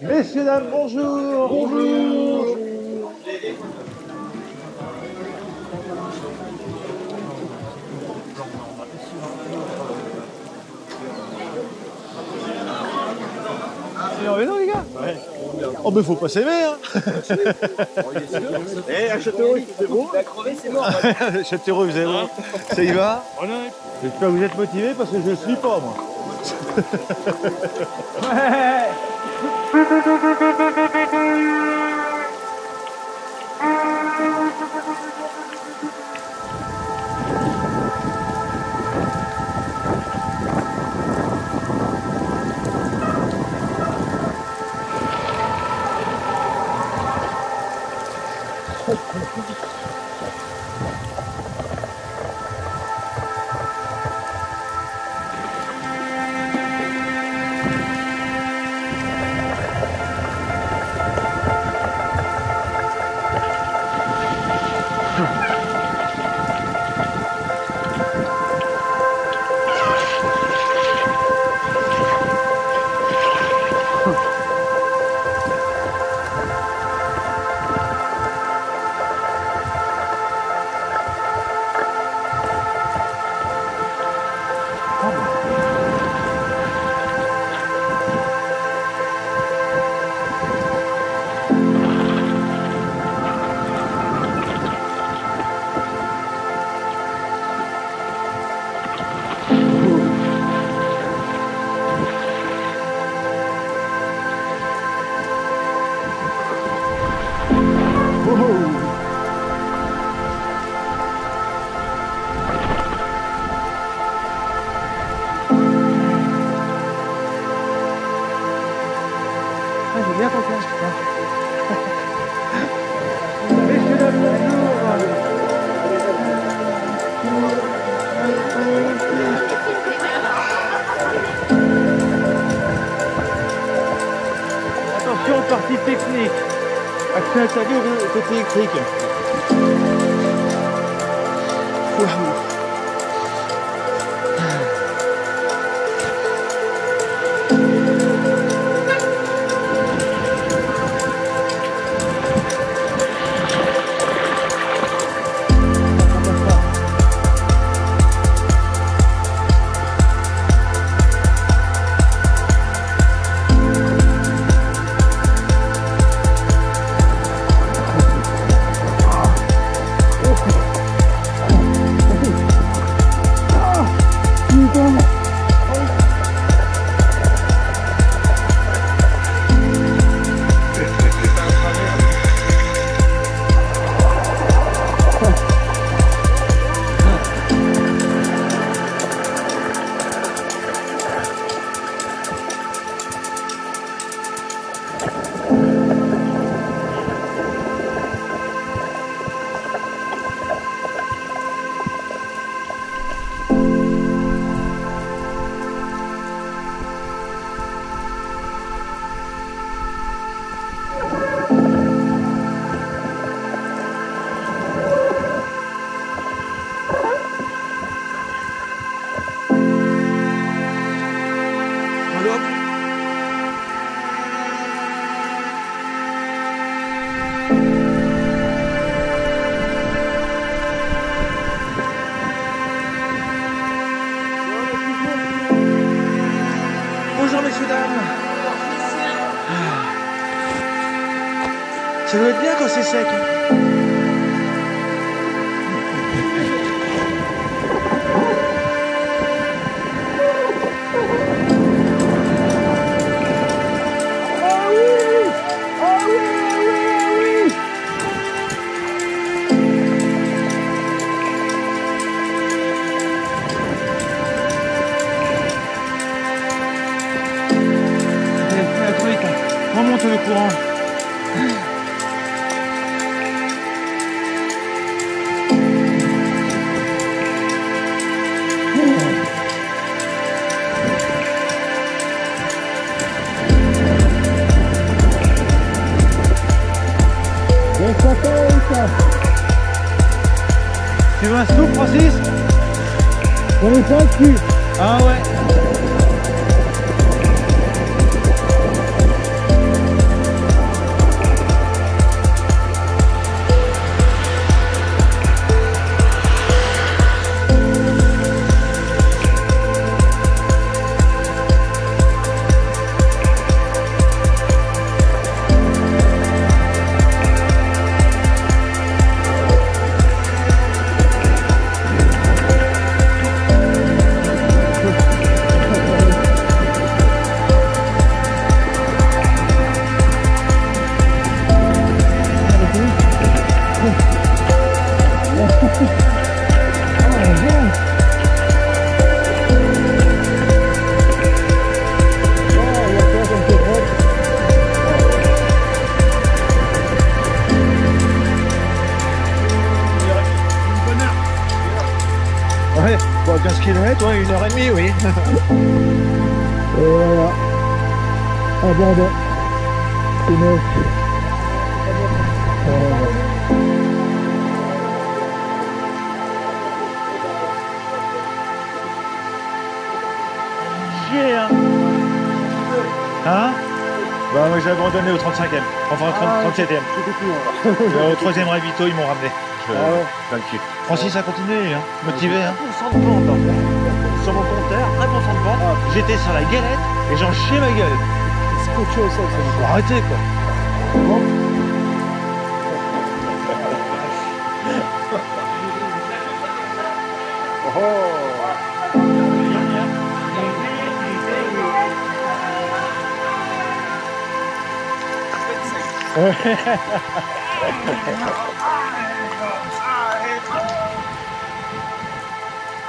Messieurs, dames, bonjour. Bonjour. C'est en vélo, les gars? Ouais. Oh, mais faut pas s'aimer, hein. Eh, à Châteauroux, c'est bon. La crevée, c'est mort. Châteauroux, c'est bon. Ça y va? J'espère que vous êtes motivés parce que je ne suis pas, moi. Ouais. Attention, partie technique. Accès intérieur, côté électrique. Wow. Ça doit être bien quand c'est sec. Remonte le courant. Tu veux un souffle, Francis? On est pas dessus. Ah ouais. km, ouais, 1h30, oui. Voilà. Abandon. C'est neuf. Voilà. Hein? Bah moi j'ai abandonné au 35e, enfin 37e. Au 3e ravito ils m'ont ramené. Pas le cul. Francis a continué, hein, motivé. Hein. 100% de pente, en fait. Sur mon compteur, 1% de pente. Ah. J'étais sur la galette et j'en chiais ma gueule. C'est autre chose ça. Faut arrêter quoi. Bon. Oh. Ouais.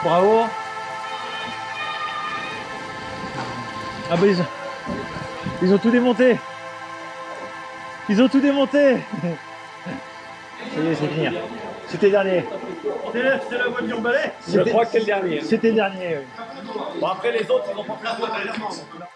Bravo. Ah bah ils ont tout démonté. Ils ont tout démonté. Ça y est, c'est fini. C'était le dernier. C'était la voiture balai. Je crois que c'est le dernier. C'était le dernier, oui. Bon après les autres, ils ont pas plein de voitures.